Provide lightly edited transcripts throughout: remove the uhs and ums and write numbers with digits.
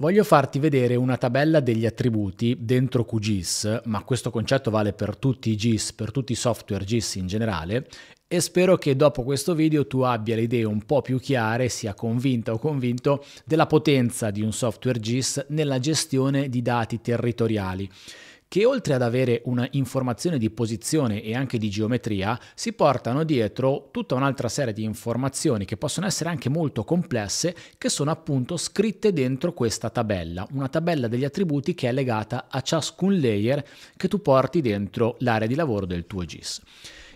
Voglio farti vedere una tabella degli attributi dentro QGIS, ma questo concetto vale per tutti i GIS, per tutti i software GIS in generale, e spero che dopo questo video tu abbia le idee un po' più chiare, sia convinta o convinto, della potenza di un software GIS nella gestione di dati territoriali, che oltre ad avere una informazione di posizione e anche di geometria, si portano dietro tutta un'altra serie di informazioni che possono essere anche molto complesse, che sono appunto scritte dentro questa tabella, una tabella degli attributi che è legata a ciascun layer che tu porti dentro l'area di lavoro del tuo GIS.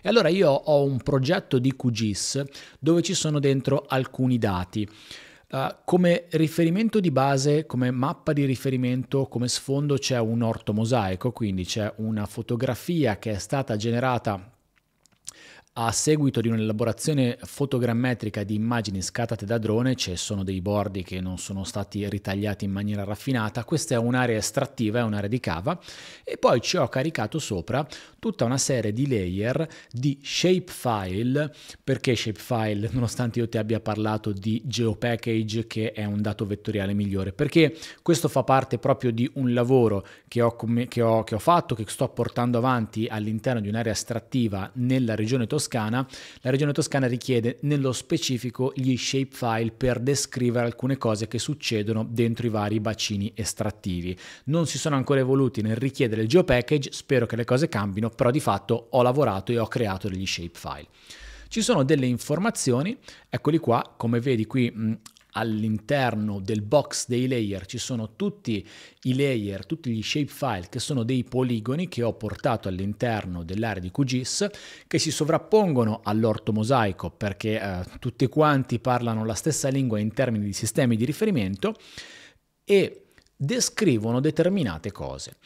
E allora io ho un progetto di QGIS dove ci sono dentro alcuni dati. Come riferimento di base, come mappa di riferimento, come sfondo c'è un ortomosaico, quindi c'è una fotografia che è stata generata a seguito di un'elaborazione fotogrammetrica di immagini scattate da drone. Ci sono dei bordi che non sono stati ritagliati in maniera raffinata. Questa è un'area estrattiva, è un'area di cava, e poi ci ho caricato sopra tutta una serie di layer di shapefile. Perché shapefile, nonostante io ti abbia parlato di geopackage, che è un dato vettoriale migliore? Perché questo fa parte proprio di un lavoro che ho fatto, che sto portando avanti all'interno di un'area estrattiva nella regione Toscana. La regione Toscana richiede nello specifico gli shapefile per descrivere alcune cose che succedono dentro i vari bacini estrattivi. Non si sono ancora evoluti nel richiedere il geopackage, spero che le cose cambino, però di fatto ho lavorato e ho creato degli shapefile. Ci sono delle informazioni, eccoli qua, come vedi qui all'interno del box dei layer ci sono tutti i layer, tutti gli shapefile che sono dei poligoni che ho portato all'interno dell'area di QGIS, che si sovrappongono all'ortomosaico perché tutti quanti parlano la stessa lingua in termini di sistemi di riferimento e descrivono determinate cose.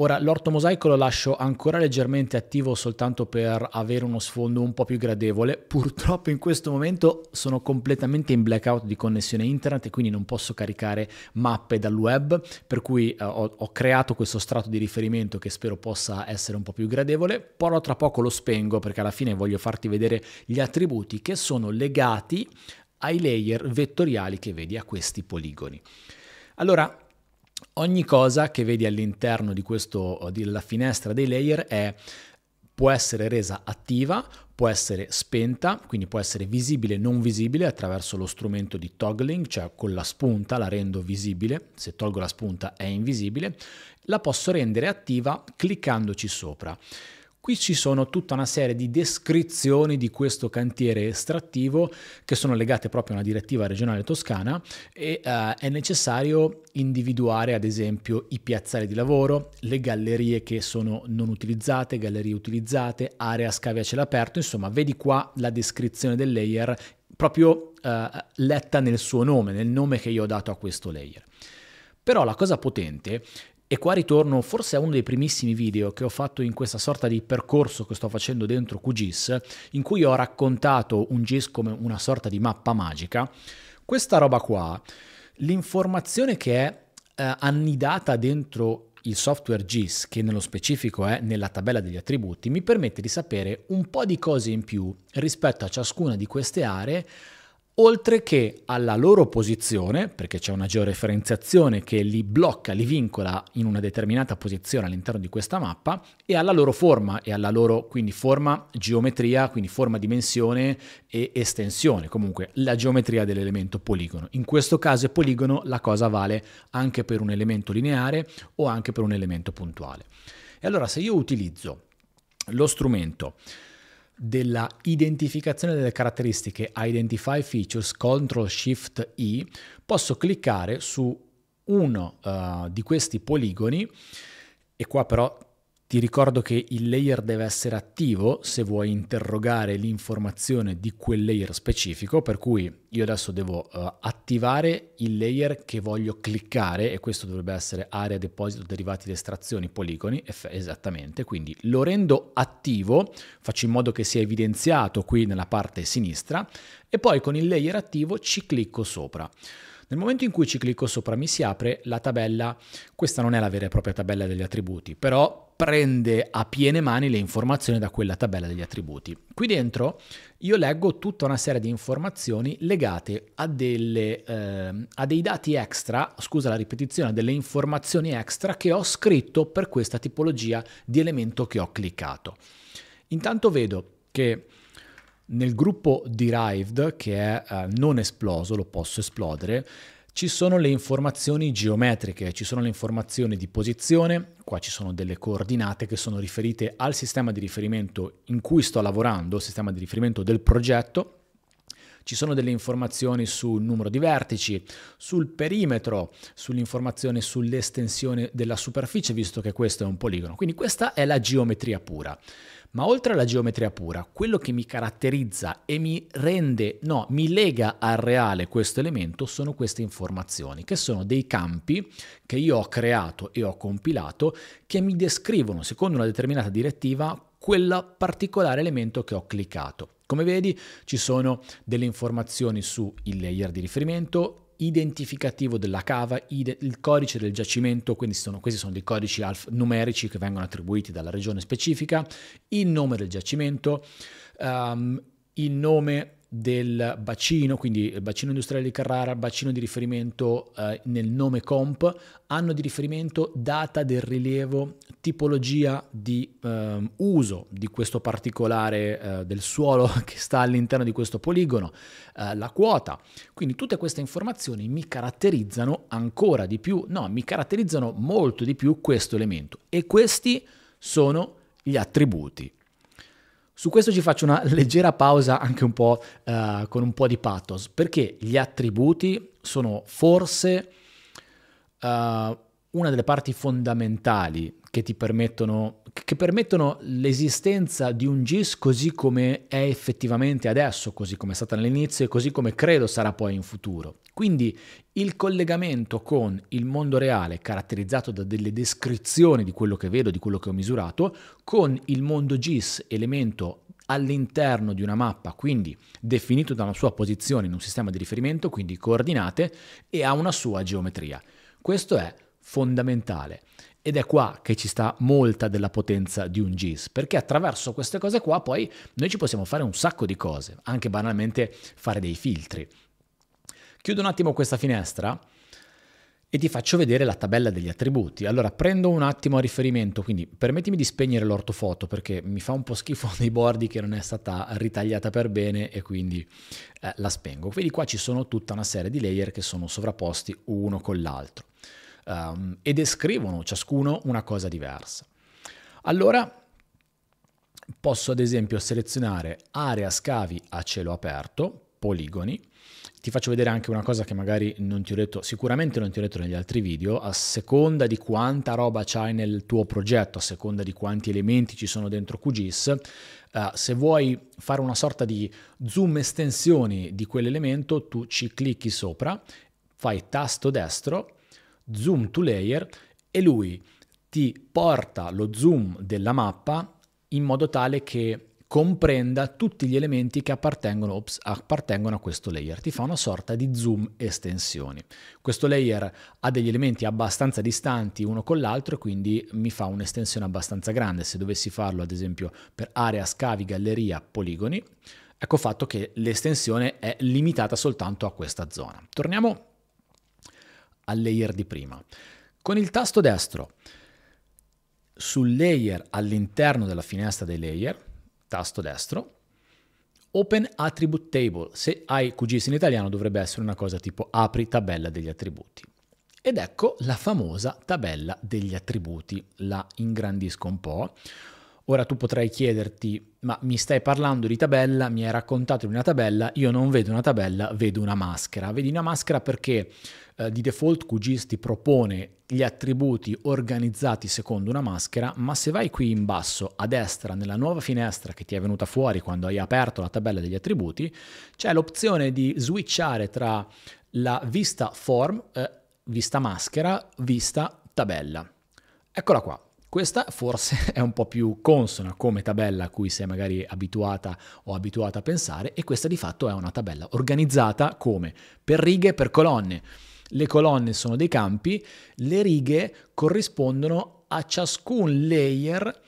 Ora, l'ortomosaico lo lascio ancora leggermente attivo soltanto per avere uno sfondo un po' più gradevole. Purtroppo in questo momento sono completamente in blackout di connessione internet e quindi non posso caricare mappe dal web, per cui ho creato questo strato di riferimento che spero possa essere un po' più gradevole. Però tra poco lo spengo perché alla fine voglio farti vedere gli attributi che sono legati ai layer vettoriali che vedi, a questi poligoni. Allora, ogni cosa che vedi all'interno di della finestra dei layer può essere resa attiva, può essere spenta, quindi può essere visibile e non visibile attraverso lo strumento di toggling, cioè con la spunta la rendo visibile, se tolgo la spunta è invisibile. La posso rendere attiva cliccandoci sopra. Qui ci sono tutta una serie di descrizioni di questo cantiere estrattivo che sono legate proprio a una direttiva regionale toscana e è necessario individuare ad esempio i piazzali di lavoro, le gallerie che sono non utilizzate, gallerie utilizzate, area scavi a cielo aperto. Insomma, vedi qua la descrizione del layer proprio letta nel suo nome, nel nome che io ho dato a questo layer. Però la cosa potente, e qua ritorno forse a uno dei primissimi video che ho fatto in questa sorta di percorso che sto facendo dentro QGIS, in cui ho raccontato un GIS come una sorta di mappa magica, questa roba qua, l'informazione che è annidata dentro il software GIS, che nello specifico è nella tabella degli attributi, mi permette di sapere un po' di cose in più rispetto a ciascuna di queste aree, oltre che alla loro posizione, perché c'è una georeferenziazione che li blocca, li vincola in una determinata posizione all'interno di questa mappa, e alla loro forma, e alla loro quindi forma, geometria, quindi forma, dimensione e estensione, comunque la geometria dell'elemento poligono. In questo caso è poligono, la cosa vale anche per un elemento lineare o anche per un elemento puntuale. E allora se io utilizzo lo strumento della identificazione delle caratteristiche, Identify Features, Ctrl+Shift+I, posso cliccare su uno di questi poligoni, e qua però ti ricordo che il layer deve essere attivo se vuoi interrogare l'informazione di quel layer specifico, per cui io adesso devo attivare il layer che voglio cliccare, e questo dovrebbe essere area, deposito, derivati ed estrazioni, poligoni, esattamente. Quindi lo rendo attivo, faccio in modo che sia evidenziato qui nella parte sinistra, e poi con il layer attivo ci clicco sopra. Nel momento in cui ci clicco sopra mi si apre la tabella. Questa non è la vera e propria tabella degli attributi, però prende a piene mani le informazioni da quella tabella degli attributi. Qui dentro io leggo tutta una serie di informazioni legate a, dei dati extra, scusa la ripetizione, delle informazioni extra che ho scritto per questa tipologia di elemento che ho cliccato. Intanto vedo che nel gruppo derived, che è non esploso, lo posso esplodere, ci sono le informazioni geometriche, ci sono le informazioni di posizione, qua ci sono delle coordinate che sono riferite al sistema di riferimento in cui sto lavorando, il sistema di riferimento del progetto, ci sono delle informazioni sul numero di vertici, sul perimetro, sull'informazione sull'estensione della superficie, visto che questo è un poligono. Quindi questa è la geometria pura. Ma oltre alla geometria pura, quello che mi caratterizza e mi lega al reale questo elemento sono queste informazioni, che sono dei campi che io ho creato e ho compilato, che mi descrivono, secondo una determinata direttiva, quel particolare elemento che ho cliccato. Come vedi, ci sono delle informazioni sul layer di riferimento, identificativo della cava, il codice del giacimento, quindi questi sono dei codici numerici che vengono attribuiti dalla regione specifica, il nome del giacimento, il nome del bacino, quindi il bacino industriale di Carrara, bacino di riferimento nel nome comp, anno di riferimento, data del rilievo, tipologia di uso di questo particolare del suolo che sta all'interno di questo poligono, la quota. Quindi tutte queste informazioni mi caratterizzano ancora di più, no, mi caratterizzano molto di più questo elemento, e questi sono gli attributi. Su questo ci faccio una leggera pausa, anche un po' con un po' di pathos, perché gli attributi sono forse una delle parti fondamentali che permettono l'esistenza di un GIS così come è effettivamente adesso, così come è stata all'inizio e così come credo sarà poi in futuro. Quindi il collegamento con il mondo reale, caratterizzato da delle descrizioni di quello che vedo, di quello che ho misurato, con il mondo GIS, elemento all'interno di una mappa, quindi definito da una sua posizione in un sistema di riferimento, quindi coordinate, e ha una sua geometria. Questo è fondamentale. Ed è qua che ci sta molta della potenza di un GIS, perché attraverso queste cose qua poi noi ci possiamo fare un sacco di cose, anche banalmente fare dei filtri. Chiudo un attimo questa finestra e ti faccio vedere la tabella degli attributi. Allora prendo un attimo a riferimento, quindi permettimi di spegnere l'ortofoto perché mi fa un po' schifo nei bordi che non è stata ritagliata per bene, e quindi la spengo. Quindi qua ci sono tutta una serie di layer che sono sovrapposti uno con l'altro e descrivono ciascuno una cosa diversa. Allora posso ad esempio selezionare area scavi a cielo aperto, poligoni. Ti faccio vedere anche una cosa che magari non ti ho detto, sicuramente non ti ho detto negli altri video: a seconda di quanta roba c'hai nel tuo progetto, a seconda di quanti elementi ci sono dentro QGIS, se vuoi fare una sorta di zoom estensioni di quell'elemento, tu ci clicchi sopra, fai tasto destro, zoom to layer, e lui ti porta lo zoom della mappa in modo tale che comprenda tutti gli elementi che appartengono a questo layer. Ti fa una sorta di zoom estensioni. Questo layer ha degli elementi abbastanza distanti uno con l'altro e quindi mi fa un'estensione abbastanza grande. Se dovessi farlo ad esempio per area, scavi, galleria, poligoni, ecco fatto che l'estensione è limitata soltanto a questa zona. Torniamo al layer di prima. Con il tasto destro sul layer all'interno della finestra dei layer, tasto destro, Open Attribute Table. Se hai QGIS in italiano dovrebbe essere una cosa tipo apri tabella degli attributi. Ed ecco la famosa tabella degli attributi. La ingrandisco un po'. Ora tu potrai chiederti: ma mi stai parlando di tabella, mi hai raccontato di una tabella, io non vedo una tabella, vedo una maschera. Vedi una maschera perché di default QGIS ti propone gli attributi organizzati secondo una maschera, ma se vai qui in basso a destra nella nuova finestra che ti è venuta fuori quando hai aperto la tabella degli attributi, c'è l'opzione di switchare tra la vista form, vista maschera, vista tabella. Eccola qua. Questa forse è un po' più consona come tabella a cui sei magari abituata o abituata a pensare, e questa di fatto è una tabella organizzata come? Per righe, per colonne. Le colonne sono dei campi, le righe corrispondono a ciascun layer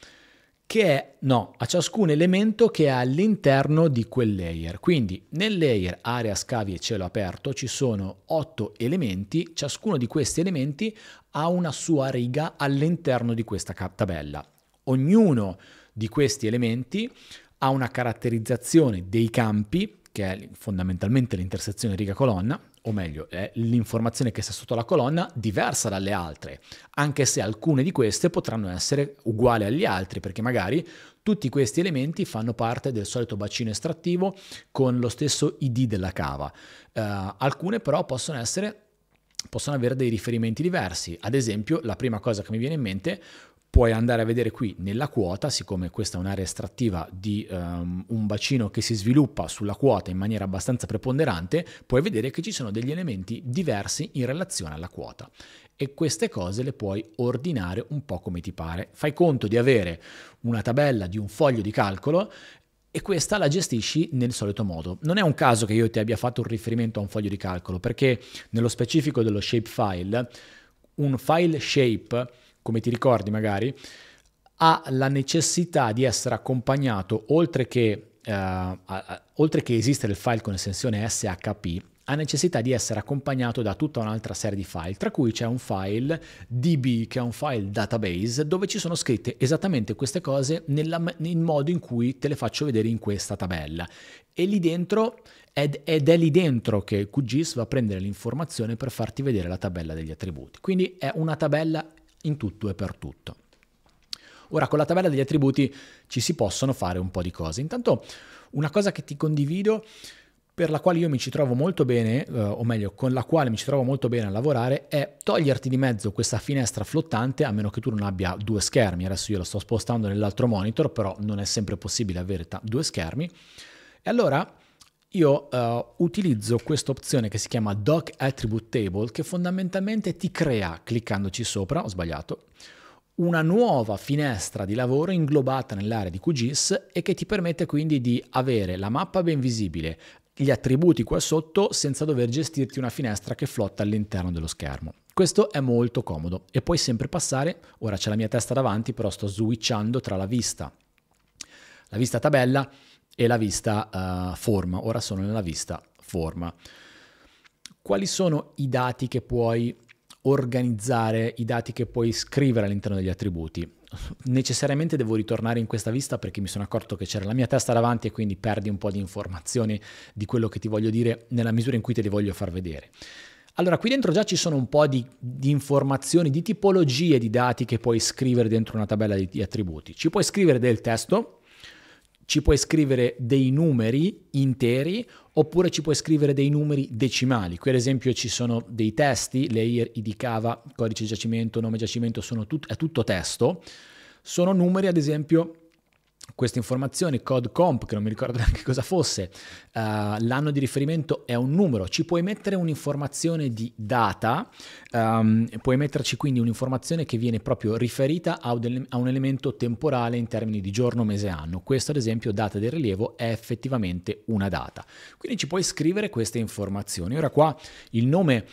che è, no, a ciascun elemento che è all'interno di quel layer. Quindi nel layer area scavi e cielo aperto ci sono 8 elementi, ciascuno di questi elementi ha una sua riga all'interno di questa tabella. Ognuno di questi elementi ha una caratterizzazione dei campi, che è fondamentalmente l'intersezione riga-colonna, o meglio, è l'informazione che sta sotto la colonna diversa dalle altre, anche se alcune di queste potranno essere uguali agli altri, perché magari tutti questi elementi fanno parte del solito bacino estrattivo con lo stesso ID della cava. Alcune però possono avere dei riferimenti diversi. Ad esempio, la prima cosa che mi viene in mente, puoi andare a vedere qui nella quota, siccome questa è un'area estrattiva di un bacino che si sviluppa sulla quota in maniera abbastanza preponderante, puoi vedere che ci sono degli elementi diversi in relazione alla quota. E queste cose le puoi ordinare un po' come ti pare. Fai conto di avere una tabella di un foglio di calcolo e questa la gestisci nel solito modo. Non è un caso che io ti abbia fatto un riferimento a un foglio di calcolo, perché nello specifico dello shapefile, un file shape, come ti ricordi magari, ha la necessità di essere accompagnato, oltre che esistere il file con estensione SHP, ha necessità di essere accompagnato da tutta un'altra serie di file, tra cui c'è un file DB, che è un file database, dove ci sono scritte esattamente queste cose nel modo in cui te le faccio vedere in questa tabella. E lì dentro, ed è lì dentro che QGIS va a prendere l'informazione per farti vedere la tabella degli attributi. Quindi è una tabella in tutto e per tutto. Ora, con la tabella degli attributi ci si possono fare un po' di cose. Intanto, una cosa che ti condivido, per la quale io mi ci trovo molto bene, o meglio, con la quale mi ci trovo molto bene a lavorare, è toglierti di mezzo questa finestra flottante, a meno che tu non abbia due schermi. Adesso io lo sto spostando nell'altro monitor, però non è sempre possibile avere due schermi. E allora io utilizzo questa opzione che si chiama Doc Attribute Table, che fondamentalmente ti crea, cliccandoci sopra, ho sbagliato, una nuova finestra di lavoro inglobata nell'area di QGIS e che ti permette quindi di avere la mappa ben visibile, gli attributi qua sotto, senza dover gestirti una finestra che flotta all'interno dello schermo. Questo è molto comodo e puoi sempre passare, ora c'è la mia testa davanti, però sto switchando tra la vista tabella e la vista forma. Ora sono nella vista forma. Quali sono i dati che puoi organizzare, i dati che puoi scrivere all'interno degli attributi? Necessariamente devo ritornare in questa vista perché mi sono accorto che c'era la mia testa davanti e quindi perdi un po' di informazioni di quello che ti voglio dire nella misura in cui te le voglio far vedere. Allora, qui dentro già ci sono un po' di informazioni, di tipologie di dati che puoi scrivere dentro una tabella di attributi. Ci puoi scrivere del testo, ci puoi scrivere dei numeri interi oppure ci puoi scrivere dei numeri decimali. Qui ad esempio ci sono dei testi, layer, ID cava, codice giacimento, nome giacimento, è tutto testo. Sono numeri, ad esempio, queste informazioni, code comp, che non mi ricordo neanche cosa fosse, l'anno di riferimento è un numero. Ci puoi mettere un'informazione di data, puoi metterci quindi un'informazione che viene proprio riferita a un elemento temporale in termini di giorno, mese, anno. Questo ad esempio, data del rilievo, è effettivamente una data. Quindi ci puoi scrivere queste informazioni. Ora qua il nome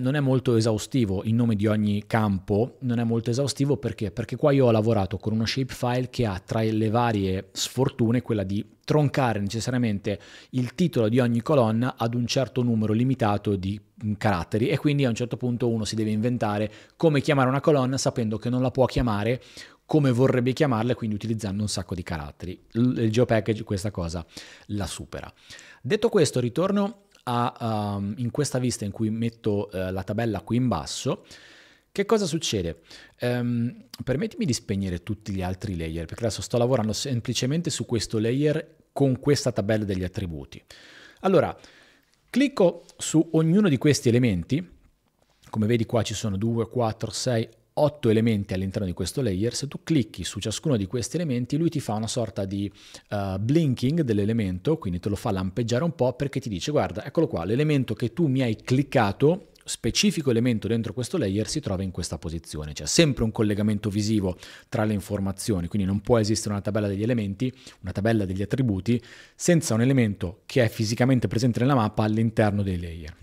non è molto esaustivo, il nome di ogni campo non è molto esaustivo, perché? Perché qua io ho lavorato con uno shapefile che ha tra le varie sfortune quella di troncare necessariamente il titolo di ogni colonna ad un certo numero limitato di caratteri e quindi a un certo punto uno si deve inventare come chiamare una colonna sapendo che non la può chiamare come vorrebbe chiamarla, quindi utilizzando un sacco di caratteri. Il geopackage questa cosa la supera. Detto questo, ritorno in questa vista in cui metto la tabella qui in basso. Che cosa succede? Permettimi di spegnere tutti gli altri layer, perché adesso sto lavorando semplicemente su questo layer con questa tabella degli attributi. Allora, clicco su ognuno di questi elementi, come vedi qua ci sono 2, 4, 6, 8 elementi all'interno di questo layer. Se tu clicchi su ciascuno di questi elementi, lui ti fa una sorta di blinking dell'elemento, quindi te lo fa lampeggiare un po' perché ti dice: guarda, eccolo qua, l'elemento che tu mi hai cliccato, specifico elemento dentro questo layer, si trova in questa posizione. C'è sempre un collegamento visivo tra le informazioni, quindi non può esistere una tabella degli elementi, una tabella degli attributi, senza un elemento che è fisicamente presente nella mappa all'interno dei layer.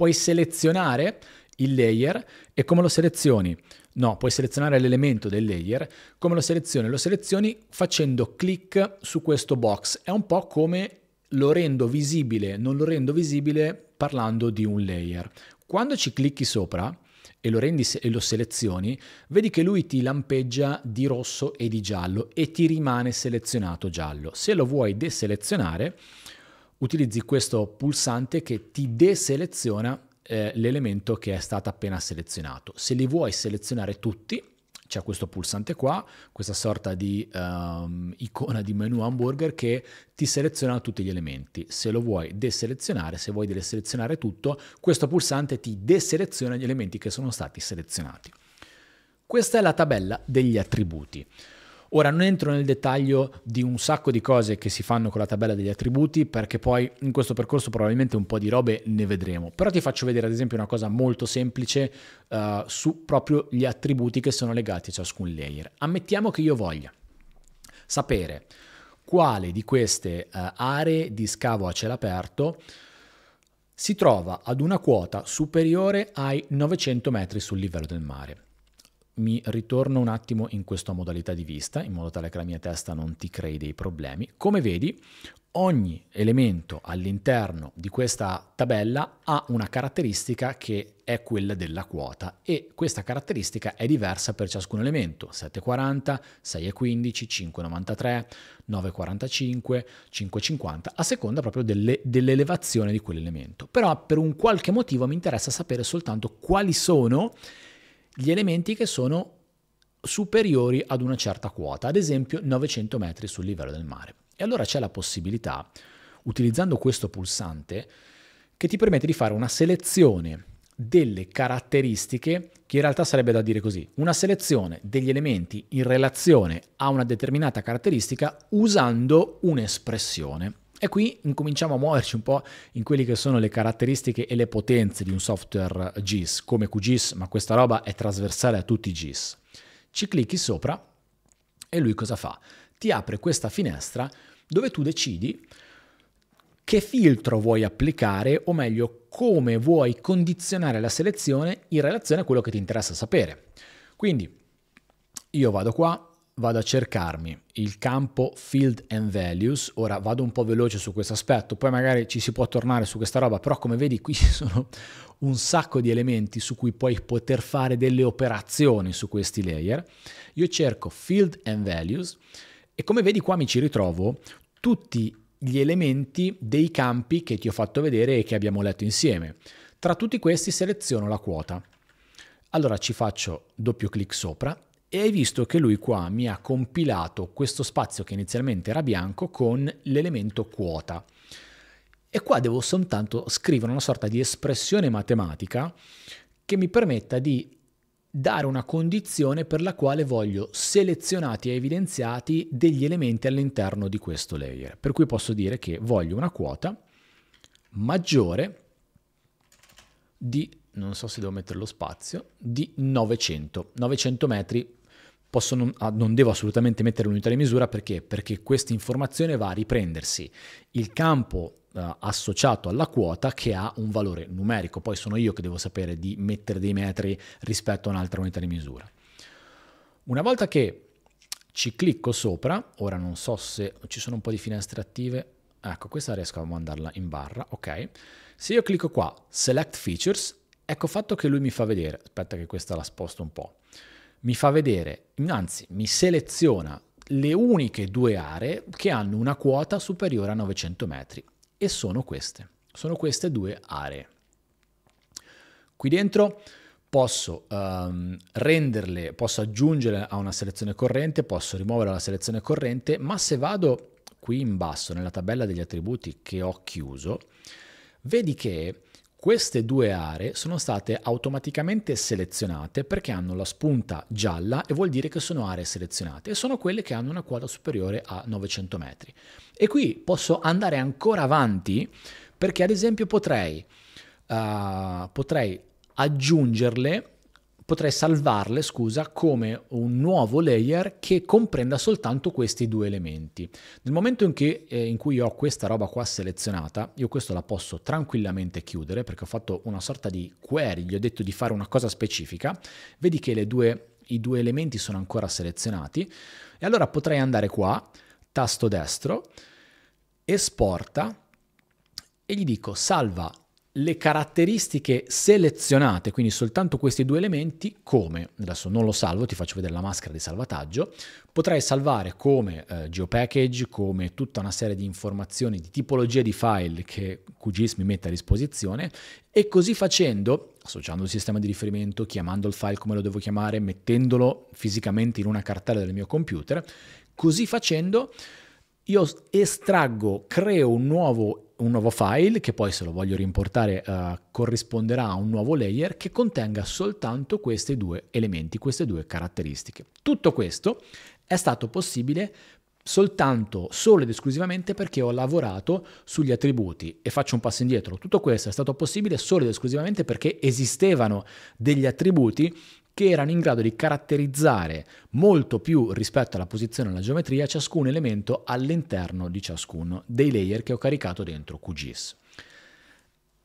puoi selezionare il layer e come lo selezioni? No, puoi selezionare l'elemento del layer. Come lo selezioni? Lo selezioni facendo clic su questo box. È un po' come lo rendo visibile, non lo rendo visibile parlando di un layer. Quando ci clicchi sopra e lo selezioni, vedi che lui ti lampeggia di rosso e di giallo e ti rimane selezionato giallo. Se lo vuoi deselezionare, utilizzi questo pulsante che ti deseleziona l'elemento che è stato appena selezionato. Se li vuoi selezionare tutti, c'è questo pulsante qua, questa sorta di icona di menu hamburger che ti seleziona tutti gli elementi. Se lo vuoi deselezionare, se vuoi deselezionare tutto, questo pulsante ti deseleziona gli elementi che sono stati selezionati. Questa è la tabella degli attributi. Ora non entro nel dettaglio di un sacco di cose che si fanno con la tabella degli attributi, perché poi in questo percorso probabilmente un po' di robe ne vedremo, però ti faccio vedere ad esempio una cosa molto semplice su proprio gli attributi che sono legati a ciascun layer. Ammettiamo che io voglia sapere quale di queste aree di scavo a cielo aperto si trova ad una quota superiore ai 900 metri sul livello del mare. Mi ritorno un attimo in questa modalità di vista, in modo tale che la mia testa non ti crei dei problemi. Come vedi, ogni elemento all'interno di questa tabella ha una caratteristica che è quella della quota, e questa caratteristica è diversa per ciascun elemento: 7,40, 6,15, 5,93, 9,45, 5,50, a seconda proprio dell'elevazione di quell'elemento. Però per un qualche motivo mi interessa sapere soltanto quali sono gli elementi che sono superiori ad una certa quota, ad esempio 900 metri sul livello del mare. E allora c'è la possibilità, utilizzando questo pulsante, che ti permette di fare una selezione delle caratteristiche, che in realtà sarebbe da dire così, una selezione degli elementi in relazione a una determinata caratteristica usando un'espressione. E qui incominciamo a muoverci un po' in quelli che sono le caratteristiche e le potenze di un software GIS, come QGIS, ma questa roba è trasversale a tutti i GIS. Ci clicchi sopra e lui cosa fa? Ti apre questa finestra dove tu decidi che filtro vuoi applicare, o meglio, come vuoi condizionare la selezione in relazione a quello che ti interessa sapere. Quindi io vado qua, vado a cercarmi il campo Field and Values. Ora vado un po' veloce su questo aspetto, poi magari ci si può tornare su questa roba, però come vedi qui ci sono un sacco di elementi su cui puoi poter fare delle operazioni su questi layer. Io cerco Field and Values e come vedi qua mi ci ritrovo tutti gli elementi dei campi che ti ho fatto vedere e che abbiamo letto insieme. Tra tutti questi seleziono la quota. Allora ci faccio doppio clic sopra e hai visto che lui qua mi ha compilato questo spazio che inizialmente era bianco con l'elemento quota. E qua devo soltanto scrivere una sorta di espressione matematica che mi permetta di dare una condizione per la quale voglio selezionati e evidenziati degli elementi all'interno di questo layer. Per cui posso dire che voglio una quota maggiore di, non so se devo mettere lo spazio, di 900 metri. Posso non devo assolutamente mettere un'unità di misura, perché? Perché questa informazione va a riprendersi il campo associato alla quota che ha un valore numerico, poi sono io che devo sapere di mettere dei metri rispetto a un'altra unità di misura. Una volta che ci clicco sopra, ora non so se ci sono un po' di finestre attive, ecco questa riesco a mandarla in barra, ok. Se io clicco qua, Select Features, ecco fatto che lui mi fa vedere, aspetta che questa la sposto un po', mi fa vedere, anzi mi seleziona le uniche due aree che hanno una quota superiore a 900 metri e sono queste due aree. Qui dentro posso renderle, posso aggiungere a una selezione corrente, posso rimuovere la selezione corrente, ma se vado qui in basso nella tabella degli attributi che ho chiuso, vedi che queste due aree sono state automaticamente selezionate perché hanno la spunta gialla e vuol dire che sono aree selezionate e sono quelle che hanno una quota superiore a 900 metri. E qui posso andare ancora avanti perché ad esempio potrei aggiungerle, potrei salvarle, scusa, come un nuovo layer che comprenda soltanto questi due elementi. Nel momento in cui ho questa roba qua selezionata, io questo la posso tranquillamente chiudere perché ho fatto una sorta di query, gli ho detto di fare una cosa specifica, vedi che i due elementi sono ancora selezionati e allora potrei andare qua, tasto destro, esporta e gli dico salva le caratteristiche selezionate, quindi soltanto questi due elementi, come, adesso non lo salvo, ti faccio vedere la maschera di salvataggio, potrei salvare come geopackage, come tutta una serie di informazioni di tipologia di file che QGIS mi mette a disposizione e così facendo, associando il sistema di riferimento, chiamando il file come lo devo chiamare, mettendolo fisicamente in una cartella del mio computer, così facendo io estraggo, creo un nuovo file che poi se lo voglio rimportare corrisponderà a un nuovo layer che contenga soltanto questi due elementi, queste due caratteristiche. Tutto questo è stato possibile solo ed esclusivamente perché ho lavorato sugli attributi. E faccio un passo indietro, tutto questo è stato possibile solo ed esclusivamente perché esistevano degli attributi che erano in grado di caratterizzare molto più rispetto alla posizione e alla geometria ciascun elemento all'interno di ciascuno dei layer che ho caricato dentro QGIS.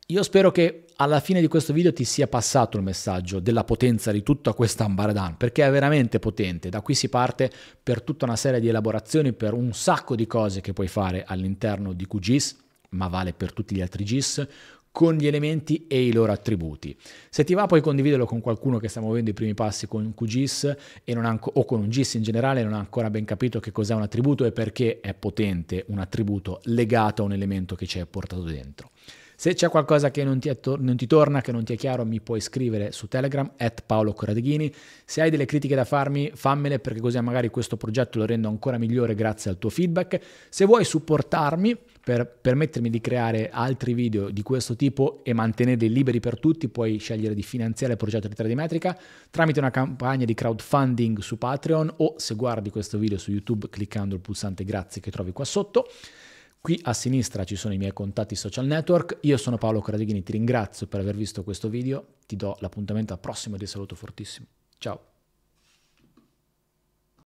Io spero che alla fine di questo video ti sia passato il messaggio della potenza di tutta questa ambaradan, perché è veramente potente. Da qui si parte per tutta una serie di elaborazioni, per un sacco di cose che puoi fare all'interno di QGIS, ma vale per tutti gli altri GIS, con gli elementi e i loro attributi. Se ti va puoi condividerlo con qualcuno che sta muovendo i primi passi con QGIS e non ha, o con un GIS in generale e non ha ancora ben capito che cos'è un attributo e perché è potente un attributo legato a un elemento che ci è portato dentro. Se c'è qualcosa che non ti torna, che non ti è chiaro, mi puoi scrivere su Telegram @PaoloCorradeghini. Se hai delle critiche da farmi, fammele, perché così magari questo progetto lo rendo ancora migliore grazie al tuo feedback. Se vuoi supportarmi per permettermi di creare altri video di questo tipo e mantenerli liberi per tutti, puoi scegliere di finanziare il progetto di 3D Metrica tramite una campagna di crowdfunding su Patreon o, se guardi questo video su YouTube, cliccando il pulsante grazie che trovi qua sotto. Qui a sinistra ci sono i miei contatti social network. Io sono Paolo Corradeghini, ti ringrazio per aver visto questo video, ti do l'appuntamento al prossimo e ti saluto fortissimo. Ciao!